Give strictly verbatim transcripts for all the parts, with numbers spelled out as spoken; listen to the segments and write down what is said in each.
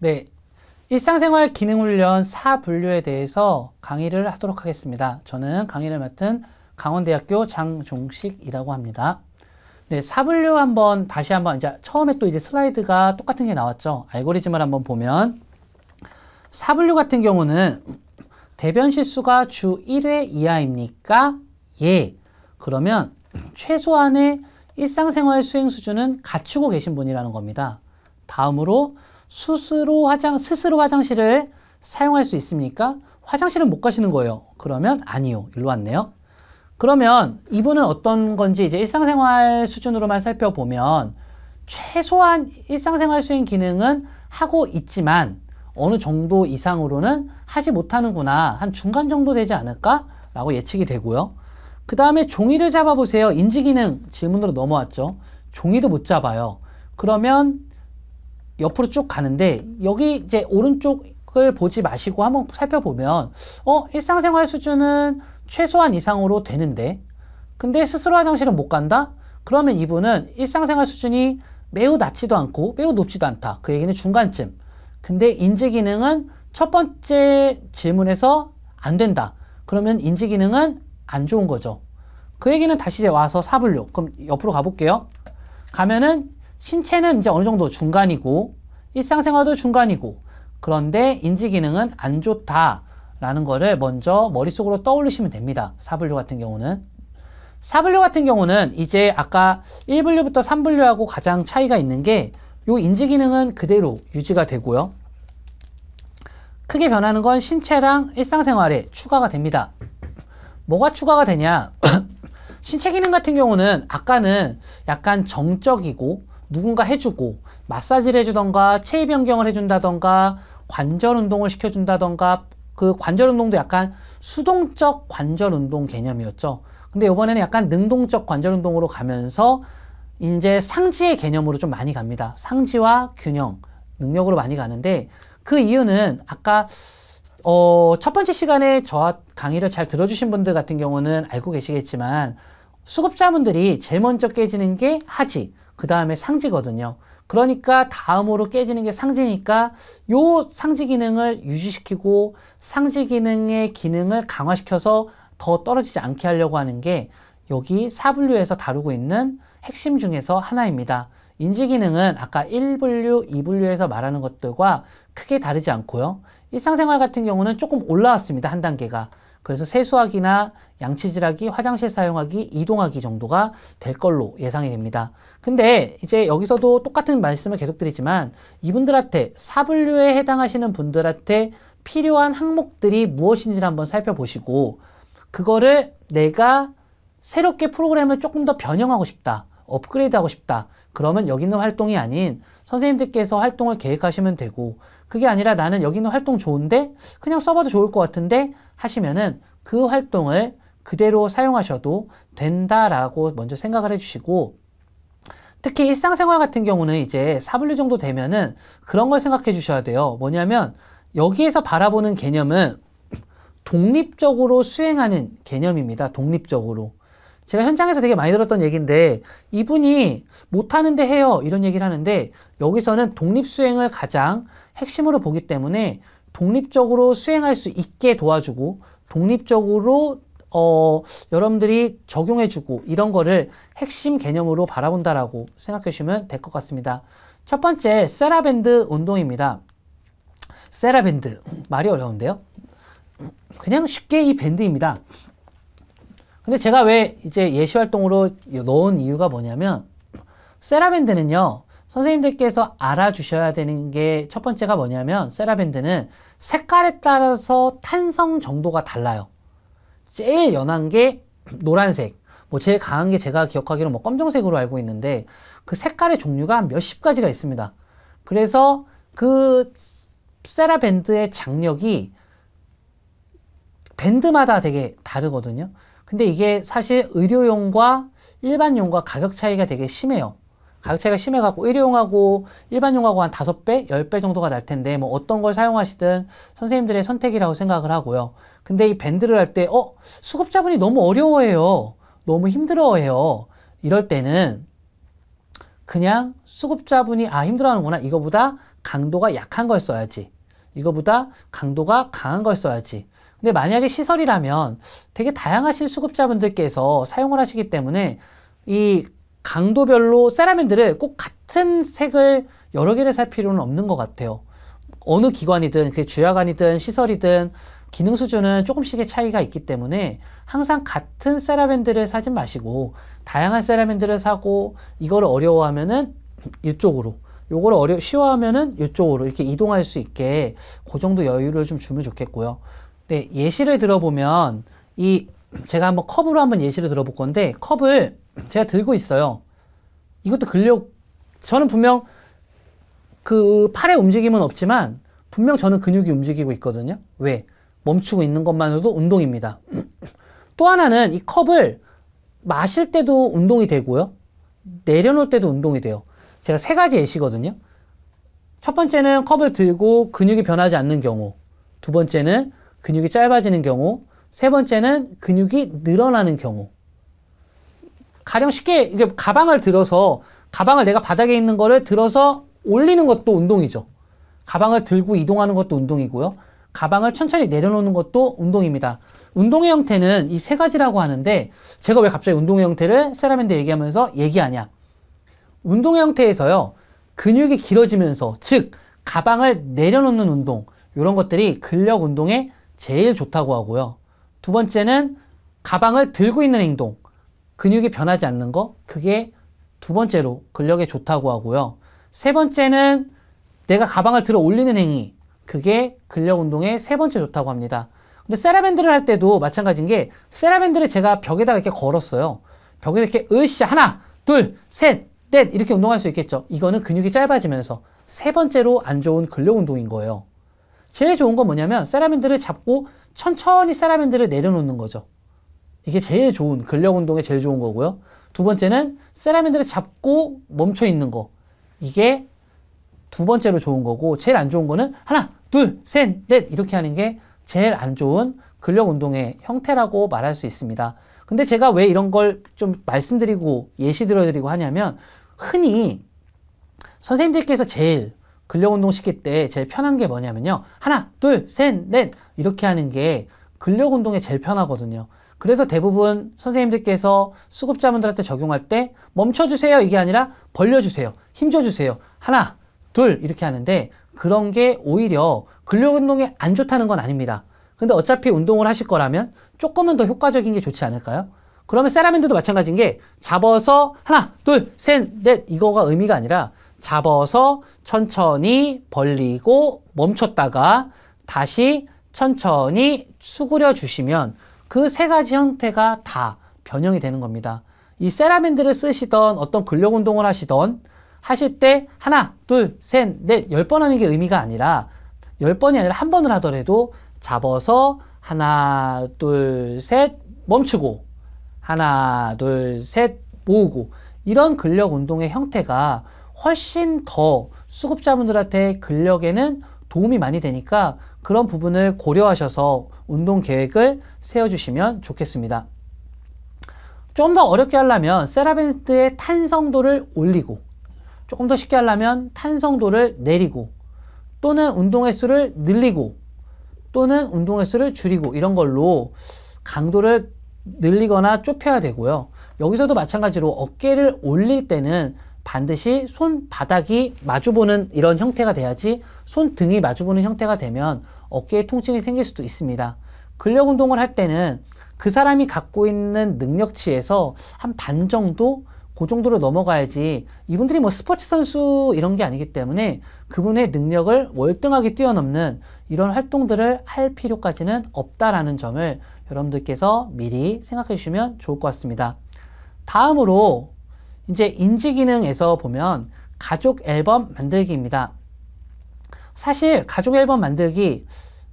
네, 일상생활 기능훈련 사 분류에 대해서 강의를 하도록 하겠습니다. 저는 강의를 맡은 강원대학교 장종식이라고 합니다. 네, 사 분류 한번 다시 한번 이제 처음에 또 이제 슬라이드가 똑같은 게 나왔죠. 알고리즘을 한번 보면 사 분류 같은 경우는 대변 실수가 주 일 회 이하입니까? 예. 그러면 최소한의 일상생활 수행 수준은 갖추고 계신 분이라는 겁니다. 다음으로 스스로 화장, 스스로 화장실을 사용할 수 있습니까? 화장실은 못 가시는 거예요. 그러면 아니요. 일로 왔네요. 그러면 이분은 어떤 건지 이제 일상생활 수준으로만 살펴보면 최소한 일상생활 수행 기능은 하고 있지만 어느 정도 이상으로는 하지 못하는구나. 한 중간 정도 되지 않을까? 라고 예측이 되고요. 그 다음에 종이를 잡아보세요. 인지기능 질문으로 넘어왔죠. 종이도 못 잡아요. 그러면 옆으로 쭉 가는데 여기 이제 오른쪽을 보지 마시고 한번 살펴보면 어 일상생활 수준은 최소한 이상으로 되는데 근데 스스로 화장실은 못 간다? 그러면 이분은 일상생활 수준이 매우 낮지도 않고 매우 높지도 않다. 그 얘기는 중간쯤. 근데 인지기능은 첫 번째 질문에서 안 된다. 그러면 인지기능은 안 좋은 거죠. 그 얘기는 다시 이제 와서 사 분류. 그럼 옆으로 가볼게요. 가면은 신체는 이제 어느 정도 중간이고 일상생활도 중간이고 그런데 인지기능은 안 좋다라는 거를 먼저 머릿속으로 떠올리시면 됩니다. 사 분류 같은 경우는. 사 분류 같은 경우는 이제 아까 일 분류부터 삼 분류하고 가장 차이가 있는 게 요 인지기능은 그대로 유지가 되고요. 크게 변하는 건 신체랑 일상생활에 추가가 됩니다. 뭐가 추가가 되냐? 신체 기능 같은 경우는 아까는 약간 정적이고 누군가 해주고 마사지를 해주던가 체위 변경을 해준다던가 관절 운동을 시켜준다던가 그 관절 운동도 약간 수동적 관절 운동 개념이었죠. 근데 이번에는 약간 능동적 관절 운동으로 가면서 이제 상지의 개념으로 좀 많이 갑니다. 상지와 균형, 능력으로 많이 가는데 그 이유는 아까 어, 첫 번째 시간에 저 강의를 잘 들어주신 분들 같은 경우는 알고 계시겠지만 수급자분들이 제일 먼저 깨지는 게 하지, 그 다음에 상지거든요. 그러니까 다음으로 깨지는 게 상지니까 요 상지 기능을 유지시키고 상지 기능의 기능을 강화시켜서 더 떨어지지 않게 하려고 하는 게 여기 사 분류에서 다루고 있는 핵심 중에서 하나입니다. 인지 기능은 아까 일 분류, 이 분류에서 말하는 것들과 크게 다르지 않고요. 일상생활 같은 경우는 조금 올라왔습니다. 한 단계가. 그래서 세수하기나 양치질하기, 화장실 사용하기, 이동하기 정도가 될 걸로 예상이 됩니다. 근데 이제 여기서도 똑같은 말씀을 계속 드리지만 이분들한테 사 분류에 해당하시는 분들한테 필요한 항목들이 무엇인지를 한번 살펴보시고 그거를 내가 새롭게 프로그램을 조금 더 변형하고 싶다. 업그레이드하고 싶다. 그러면 여기 있는 활동이 아닌 선생님들께서 활동을 계획하시면 되고 그게 아니라 나는 여기 있는 활동 좋은데 그냥 써봐도 좋을 것 같은데 하시면은 그 활동을 그대로 사용하셔도 된다라고 먼저 생각을 해주시고 특히 일상생활 같은 경우는 이제 사 분류 정도 되면은 그런 걸 생각해 주셔야 돼요. 뭐냐면 여기에서 바라보는 개념은 독립적으로 수행하는 개념입니다. 독립적으로. 제가 현장에서 되게 많이 들었던 얘기인데 이분이 못하는데 해요 이런 얘기를 하는데 여기서는 독립수행을 가장 핵심으로 보기 때문에 독립적으로 수행할 수 있게 도와주고 독립적으로 어, 여러분들이 적용해주고 이런 거를 핵심 개념으로 바라본다라고 생각해 주시면 될 것 같습니다. 첫 번째 세라밴드 운동입니다. 세라밴드 말이 어려운데요. 그냥 쉽게 이 밴드입니다. 근데 제가 왜 이제 예시활동으로 넣은 이유가 뭐냐면 세라밴드는요 선생님들께서 알아주셔야 되는 게 첫 번째가 뭐냐면 세라밴드는 색깔에 따라서 탄성 정도가 달라요. 제일 연한 게 노란색, 뭐 제일 강한 게 제가 기억하기로 뭐 검정색으로 알고 있는데 그 색깔의 종류가 한 몇십 가지가 있습니다. 그래서 그 세라밴드의 장력이 밴드마다 되게 다르거든요. 근데 이게 사실 의료용과 일반용과 가격 차이가 되게 심해요. 가격 차이가 심해갖고 의료용하고 일반용하고 한 다섯 배, 열 배 정도가 날 텐데 뭐 어떤 걸 사용하시든 선생님들의 선택이라고 생각을 하고요. 근데 이 밴드를 할 때 어? 수급자분이 너무 어려워해요. 너무 힘들어해요. 이럴 때는 그냥 수급자분이 아 힘들어하는구나. 이거보다 강도가 약한 걸 써야지. 이거보다 강도가 강한 걸 써야지. 근데 만약에 시설이라면 되게 다양하신 수급자분들께서 사용을 하시기 때문에 이 강도별로 세라밴드를 꼭 같은 색을 여러 개를 살 필요는 없는 것 같아요. 어느 기관이든 그 주야관이든 시설이든 기능 수준은 조금씩의 차이가 있기 때문에 항상 같은 세라밴드를 사지 마시고 다양한 세라밴드를 사고 이걸 어려워하면은 이쪽으로, 요걸 어려 쉬워하면은 이쪽으로 이렇게 이동할 수 있게 그 정도 여유를 좀 주면 좋겠고요. 네, 예시를 들어보면 이 제가 한번 컵으로 한번 예시를 들어볼 건데, 컵을 제가 들고 있어요. 이것도 근력, 저는 분명 그 팔의 움직임은 없지만 분명 저는 근육이 움직이고 있거든요. 왜? 멈추고 있는 것만으로도 운동입니다. 또 하나는 이 컵을 마실 때도 운동이 되고요, 내려놓을 때도 운동이 돼요. 제가 세 가지 예시거든요. 첫 번째는 컵을 들고 근육이 변하지 않는 경우, 두 번째는 근육이 짧아지는 경우, 세 번째는 근육이 늘어나는 경우. 가령 쉽게 이게 가방을 들어서, 가방을 내가 바닥에 있는 거를 들어서 올리는 것도 운동이죠. 가방을 들고 이동하는 것도 운동이고요, 가방을 천천히 내려놓는 것도 운동입니다. 운동의 형태는 이 세 가지라고 하는데, 제가 왜 갑자기 운동의 형태를 세라밴드 얘기하면서 얘기하냐, 운동의 형태에서요 근육이 길어지면서, 즉 가방을 내려놓는 운동, 이런 것들이 근력 운동에 제일 좋다고 하고요. 두 번째는 가방을 들고 있는 행동, 근육이 변하지 않는 거, 그게 두 번째로 근력에 좋다고 하고요. 세 번째는 내가 가방을 들어 올리는 행위, 그게 근력 운동의 세 번째 좋다고 합니다. 근데 세라밴드를 할 때도 마찬가지인 게, 세라밴드를 제가 벽에다가 이렇게 걸었어요. 벽에다 이렇게 으쌰 하나 둘 셋 넷 이렇게 운동할 수 있겠죠. 이거는 근육이 짧아지면서 세 번째로 안 좋은 근력 운동인 거예요. 제일 좋은 건 뭐냐면 세라밴드를 잡고 천천히 세라밴드를 내려놓는 거죠. 이게 제일 좋은, 근력 운동에 제일 좋은 거고요. 두 번째는 세라밴드를 잡고 멈춰 있는 거, 이게 두 번째로 좋은 거고, 제일 안 좋은 거는 하나, 둘, 셋, 넷 이렇게 하는 게 제일 안 좋은 근력 운동의 형태라고 말할 수 있습니다. 근데 제가 왜 이런 걸 좀 말씀드리고 예시 들어드리고 하냐면, 흔히 선생님들께서 제일 근력 운동 시킬 때 제일 편한 게 뭐냐면요, 하나, 둘, 셋, 넷 이렇게 하는 게 근력 운동에 제일 편하거든요. 그래서 대부분 선생님들께서 수급자분들한테 적용할 때 멈춰주세요 이게 아니라 벌려주세요, 힘줘주세요, 하나, 둘 이렇게 하는데, 그런 게 오히려 근력 운동에 안 좋다는 건 아닙니다. 근데 어차피 운동을 하실 거라면 조금은 더 효과적인 게 좋지 않을까요? 그러면 세라밴드도 마찬가지인 게, 잡아서 하나, 둘, 셋, 넷 이거가 의미가 아니라 잡아서 천천히 벌리고 멈췄다가 다시 천천히 수그려 주시면 그 세 가지 형태가 다 변형이 되는 겁니다. 이 세라밴드를 쓰시던 어떤 근력 운동을 하시던 하실 때 하나, 둘, 셋, 넷 열 번 하는 게 의미가 아니라, 열 번이 아니라 한 번을 하더라도 잡아서 하나, 둘, 셋 멈추고 하나, 둘, 셋 모으고, 이런 근력 운동의 형태가 훨씬 더 수급자분들한테 근력에는 도움이 많이 되니까 그런 부분을 고려하셔서 운동 계획을 세워주시면 좋겠습니다. 좀 더 어렵게 하려면 세라밴드의 탄성도를 올리고, 조금 더 쉽게 하려면 탄성도를 내리고, 또는 운동 횟수를 늘리고, 또는 운동 횟수를 줄이고, 이런 걸로 강도를 늘리거나 좁혀야 되고요. 여기서도 마찬가지로 어깨를 올릴 때는 반드시 손바닥이 마주보는 이런 형태가 돼야지, 손등이 마주보는 형태가 되면 어깨에 통증이 생길 수도 있습니다. 근력 운동을 할 때는 그 사람이 갖고 있는 능력치에서 한 반 정도, 그 정도로 넘어가야지, 이분들이 뭐 스포츠 선수 이런 게 아니기 때문에 그분의 능력을 월등하게 뛰어넘는 이런 활동들을 할 필요까지는 없다라는 점을 여러분들께서 미리 생각해 주시면 좋을 것 같습니다. 다음으로 이제 인지기능에서 보면 가족 앨범 만들기입니다. 사실 가족 앨범 만들기,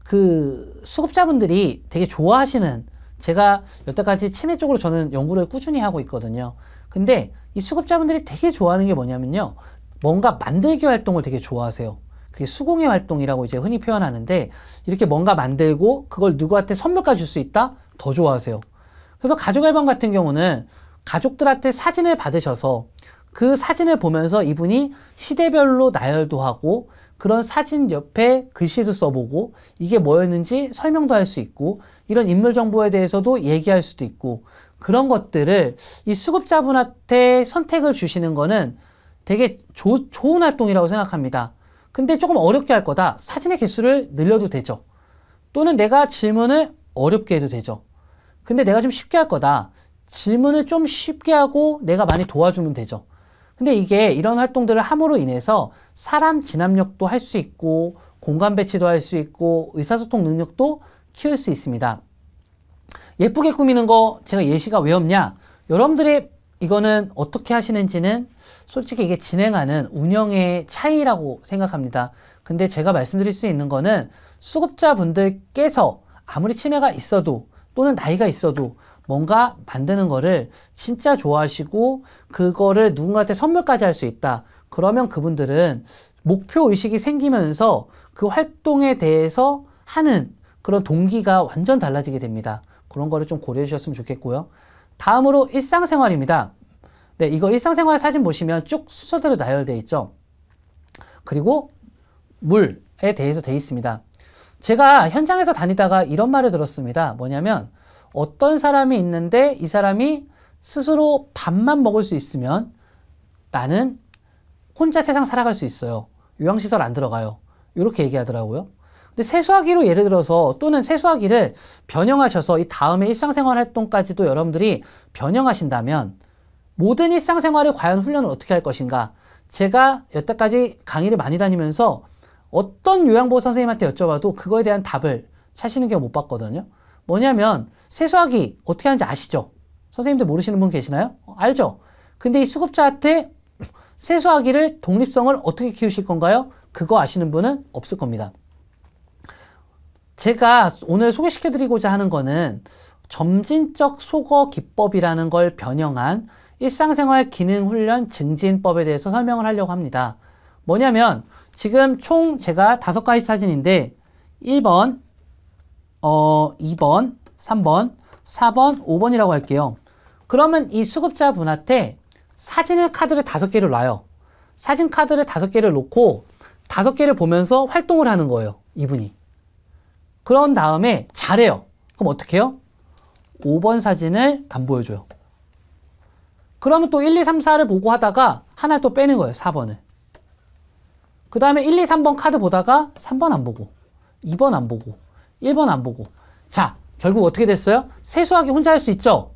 그 수급자분들이 되게 좋아하시는, 제가 여태까지 치매 쪽으로 저는 연구를 꾸준히 하고 있거든요. 근데 이 수급자분들이 되게 좋아하는 게 뭐냐면요, 뭔가 만들기 활동을 되게 좋아하세요. 그게 수공예 활동이라고 이제 흔히 표현하는데, 이렇게 뭔가 만들고 그걸 누구한테 선물까지 줄 수 있다? 더 좋아하세요. 그래서 가족 앨범 같은 경우는 가족들한테 사진을 받으셔서 그 사진을 보면서 이분이 시대별로 나열도 하고, 그런 사진 옆에 글씨도 써보고 이게 뭐였는지 설명도 할 수 있고 이런 인물 정보에 대해서도 얘기할 수도 있고 그런 것들을 이 수급자분한테 선택을 주시는 거는 되게 조, 좋은 활동이라고 생각합니다. 근데 조금 어렵게 할 거다. 사진의 개수를 늘려도 되죠. 또는 내가 질문을 어렵게 해도 되죠. 근데 내가 좀 쉽게 할 거다. 질문을 좀 쉽게 하고 내가 많이 도와주면 되죠. 근데 이게 이런 활동들을 함으로 인해서 사람 진압력도 할 수 있고 공간 배치도 할 수 있고 의사소통 능력도 키울 수 있습니다. 예쁘게 꾸미는 거 제가 예시가 왜 없냐? 여러분들이 이거는 어떻게 하시는지는 솔직히 이게 진행하는 운영의 차이라고 생각합니다. 근데 제가 말씀드릴 수 있는 거는 수급자분들께서 아무리 치매가 있어도 또는 나이가 있어도 뭔가 만드는 거를 진짜 좋아하시고 그거를 누군가한테 선물까지 할 수 있다. 그러면 그분들은 목표의식이 생기면서 그 활동에 대해서 하는 그런 동기가 완전 달라지게 됩니다. 그런 거를 좀 고려해 주셨으면 좋겠고요. 다음으로 일상생활입니다. 네, 이거 일상생활 사진 보시면 쭉 순서대로 나열되어 있죠. 그리고 물에 대해서 되어 있습니다. 제가 현장에서 다니다가 이런 말을 들었습니다. 뭐냐면 어떤 사람이 있는데 이 사람이 스스로 밥만 먹을 수 있으면 나는 혼자 세상 살아갈 수 있어요. 요양시설 안 들어가요. 이렇게 얘기하더라고요. 근데 세수하기로 예를 들어서 또는 세수하기를 변형하셔서 이 다음에 일상생활 활동까지도 여러분들이 변형하신다면 모든 일상생활을 과연 훈련을 어떻게 할 것인가? 제가 여태까지 강의를 많이 다니면서 어떤 요양보호 선생님한테 여쭤봐도 그거에 대한 답을 찾으시는 게 못 봤거든요. 뭐냐면 세수하기 어떻게 하는지 아시죠? 선생님들 모르시는 분 계시나요? 알죠? 근데 이 수급자한테 세수하기를 독립성을 어떻게 키우실 건가요? 그거 아시는 분은 없을 겁니다. 제가 오늘 소개시켜드리고자 하는 거는 점진적 속어 기법이라는 걸 변형한 일상생활 기능훈련 증진법에 대해서 설명을 하려고 합니다. 뭐냐면 지금 총 제가 다섯 가지 사진인데 일 번, 어, 이 번, 삼 번, 사 번, 오 번이라고 할게요. 그러면 이 수급자분한테 사진을 카드를 다섯 개를 놔요. 사진 카드를 다섯 개를 놓고 다섯 개를 보면서 활동을 하는 거예요. 이분이. 그런 다음에 잘해요. 그럼 어떻게 해요? 오 번 사진을 안 보여줘요. 그러면 또 일, 이, 삼, 사를 보고 하다가 하나를 또 빼는 거예요. 사 번을. 그 다음에 일, 이, 삼 번 카드 보다가 삼 번 안 보고, 이 번 안 보고, 일 번 안 보고. 자, 결국 어떻게 됐어요? 세수하기 혼자 할 수 있죠?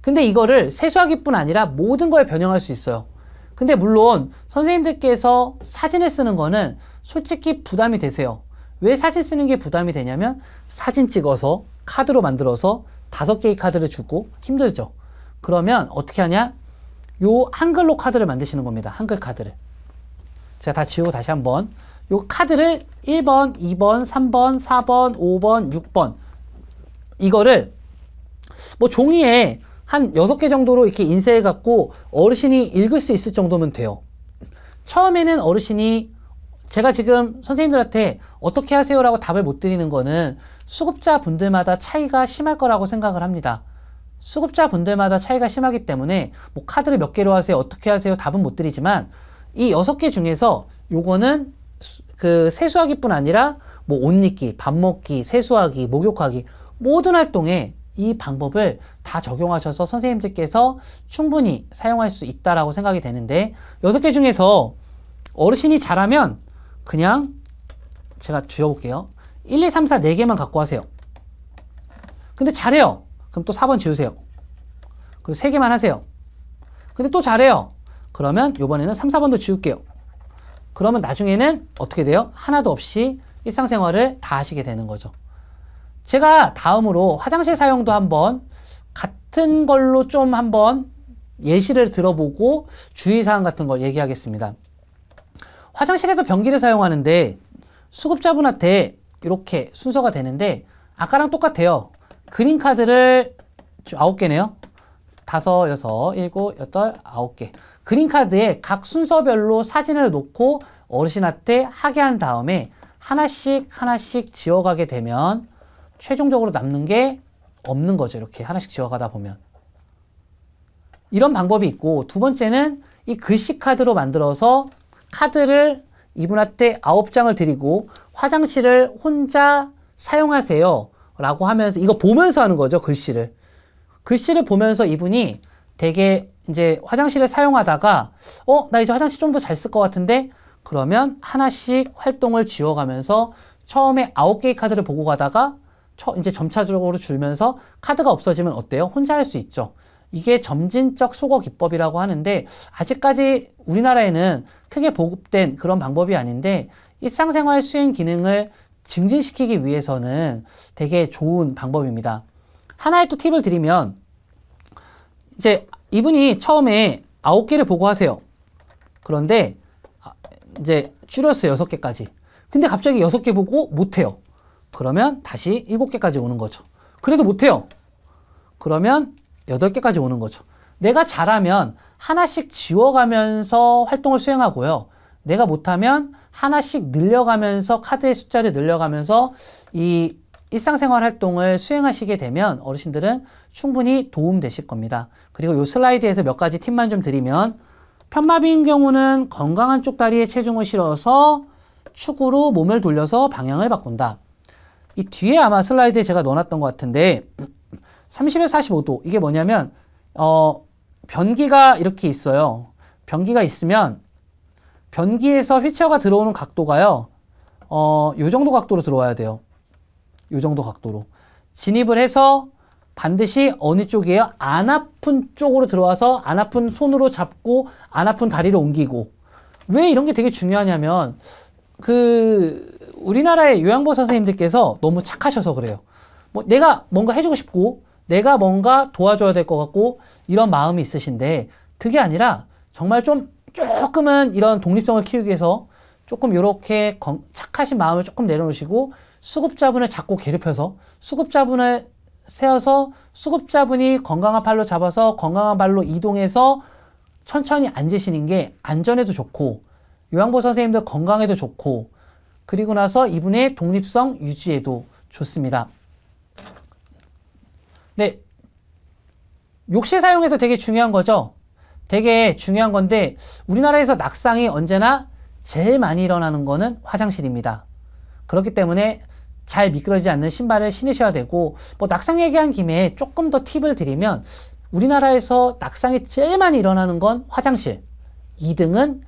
근데 이거를 세수하기뿐 아니라 모든 거에 변형할 수 있어요. 근데 물론 선생님들께서 사진을 쓰는 거는 솔직히 부담이 되세요. 왜 사진 쓰는 게 부담이 되냐면 사진 찍어서 카드로 만들어서 다섯 개의 카드를 주고 힘들죠. 그러면 어떻게 하냐? 요 한글로 카드를 만드시는 겁니다. 한글 카드를. 제가 다 지우고 다시 한번 요 카드를 일 번, 이 번, 삼 번, 사 번, 오 번, 육 번 이거를 뭐 종이에 한 여섯 개 정도로 이렇게 인쇄해 갖고 어르신이 읽을 수 있을 정도면 돼요. 처음에는 어르신이 제가 지금 선생님들한테 어떻게 하세요? 라고 답을 못 드리는 거는 수급자분들마다 차이가 심할 거라고 생각을 합니다. 수급자분들마다 차이가 심하기 때문에 뭐 카드를 몇 개로 하세요? 어떻게 하세요? 답은 못 드리지만 이 여섯 개 중에서 요거는 그 세수하기뿐 아니라 뭐 옷 입기, 밥 먹기, 세수하기, 목욕하기 모든 활동에 이 방법을 다 적용하셔서 선생님들께서 충분히 사용할 수 있다라고 생각이 되는데 여섯 개 중에서 어르신이 잘하면 그냥 제가 지워볼게요. 일, 이, 삼, 사, 네 개만 갖고 하세요. 근데 잘해요. 그럼 또 사 번 지우세요. 그리고 세 개만 하세요. 근데 또 잘해요. 그러면 이번에는 삼, 사 번도 지울게요. 그러면 나중에는 어떻게 돼요? 하나도 없이 일상생활을 다 하시게 되는 거죠. 제가 다음으로 화장실 사용도 한번 같은 걸로 좀 한번 예시를 들어보고 주의사항 같은 걸 얘기하겠습니다. 화장실에서 변기를 사용하는데 수급자분한테 이렇게 순서가 되는데 아까랑 똑같아요. 그린 카드를 아홉 개네요. 다섯, 여섯, 일곱, 여덟, 아홉 개. 그린 카드에 각 순서별로 사진을 놓고 어르신한테 하게 한 다음에 하나씩 하나씩 지워가게 되면 최종적으로 남는 게 없는 거죠. 이렇게 하나씩 지워가다 보면. 이런 방법이 있고 두 번째는 이 글씨 카드로 만들어서 카드를 이분한테 아홉 장을 드리고 화장실을 혼자 사용하세요 라고 하면서, 이거 보면서 하는 거죠. 글씨를 글씨를 보면서 이분이 되게 이제 화장실을 사용하다가 어? 나 이제 화장실 좀 더 잘 쓸 것 같은데? 그러면 하나씩 활동을 지워가면서 처음에 아홉 개의 카드를 보고 가다가 이제 점차적으로 줄면서 카드가 없어지면 어때요? 혼자 할 수 있죠. 이게 점진적 소거 기법이라고 하는데, 아직까지 우리나라에는 크게 보급된 그런 방법이 아닌데 일상생활 수행 기능을 증진시키기 위해서는 되게 좋은 방법입니다. 하나의 또 팁을 드리면, 이제 이분이 처음에 아홉 개를 보고 하세요. 그런데 이제 줄였어요. 여섯 개까지. 근데 갑자기 여섯 개 보고 못해요. 그러면 다시 일곱 개까지 오는 거죠. 그래도 못해요. 그러면 여덟 개까지 오는 거죠. 내가 잘하면 하나씩 지워가면서 활동을 수행하고요. 내가 못하면 하나씩 늘려가면서, 카드의 숫자를 늘려가면서 이 일상생활 활동을 수행하시게 되면 어르신들은 충분히 도움 되실 겁니다. 그리고 이 슬라이드에서 몇 가지 팁만 좀 드리면, 편마비인 경우는 건강한 쪽 다리에 체중을 실어서 축으로 몸을 돌려서 방향을 바꾼다. 이 뒤에 아마 슬라이드에 제가 넣어놨던 것 같은데 삼십에서 사십오 도, 이게 뭐냐면 어 변기가 이렇게 있어요. 변기가 있으면 변기에서 휠체어가 들어오는 각도가요, 어 요 정도 각도로 들어와야 돼요. 요 정도 각도로 진입을 해서 반드시 어느 쪽이에요? 안 아픈 쪽으로 들어와서 안 아픈 손으로 잡고 안 아픈 다리로 옮기고. 왜 이런 게 되게 중요하냐면 그 우리나라의 요양보 선생님들께서 너무 착하셔서 그래요. 뭐 내가 뭔가 해주고 싶고 내가 뭔가 도와줘야 될 것 같고 이런 마음이 있으신데, 그게 아니라 정말 좀 조금은 이런 독립성을 키우기 위해서 조금 이렇게 착하신 마음을 조금 내려놓으시고, 수급자분을 자꾸 괴롭혀서 수급자분을 세워서 수급자분이 건강한 팔로 잡아서 건강한 발로 이동해서 천천히 앉으시는 게 안전에도 좋고 요양보 선생님들 건강에도 좋고 그리고 나서 이분의 독립성 유지에도 좋습니다. 네, 욕실 사용해서 되게 중요한 거죠. 되게 중요한 건데 우리나라에서 낙상이 언제나 제일 많이 일어나는 거는 화장실입니다. 그렇기 때문에 잘 미끄러지지 않는 신발을 신으셔야 되고, 뭐 낙상 얘기한 김에 조금 더 팁을 드리면, 우리나라에서 낙상이 제일 많이 일어나는 건 화장실, 이 등은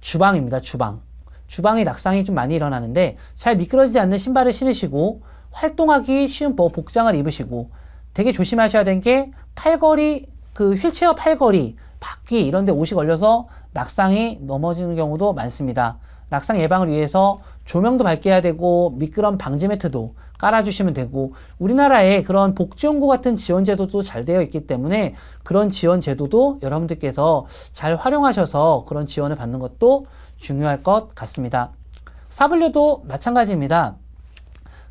주방입니다. 주방. 주방에 낙상이 좀 많이 일어나는데, 잘 미끄러지지 않는 신발을 신으시고 활동하기 쉬운 복장을 입으시고, 되게 조심하셔야 되는 게 팔걸이, 그 휠체어 팔걸이, 바퀴 이런 데 옷이 걸려서 낙상이 넘어지는 경우도 많습니다. 낙상 예방을 위해서 조명도 밝게 해야 되고 미끄럼 방지 매트도 깔아주시면 되고, 우리나라에 그런 복지연구 같은 지원 제도도 잘 되어 있기 때문에 그런 지원 제도도 여러분들께서 잘 활용하셔서 그런 지원을 받는 것도 중요할 것 같습니다. 사분류도 마찬가지입니다.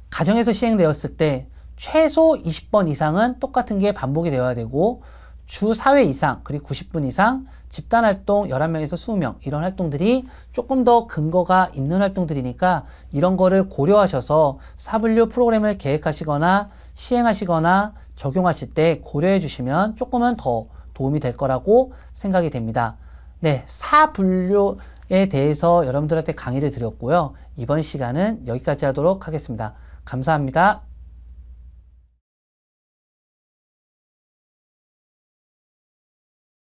가정에서 시행되었을 때 최소 이십 번 이상은 똑같은 게 반복이 되어야 되고, 주 사 회 이상, 그리고 구십 분 이상, 집단활동 열한 명에서 이십 명, 이런 활동들이 조금 더 근거가 있는 활동들이니까 이런 거를 고려하셔서 사분류 프로그램을 계획하시거나 시행하시거나 적용하실 때 고려해 주시면 조금은 더 도움이 될 거라고 생각이 됩니다. 네, 사분류에 대해서 여러분들한테 강의를 드렸고요. 이번 시간은 여기까지 하도록 하겠습니다. 감사합니다.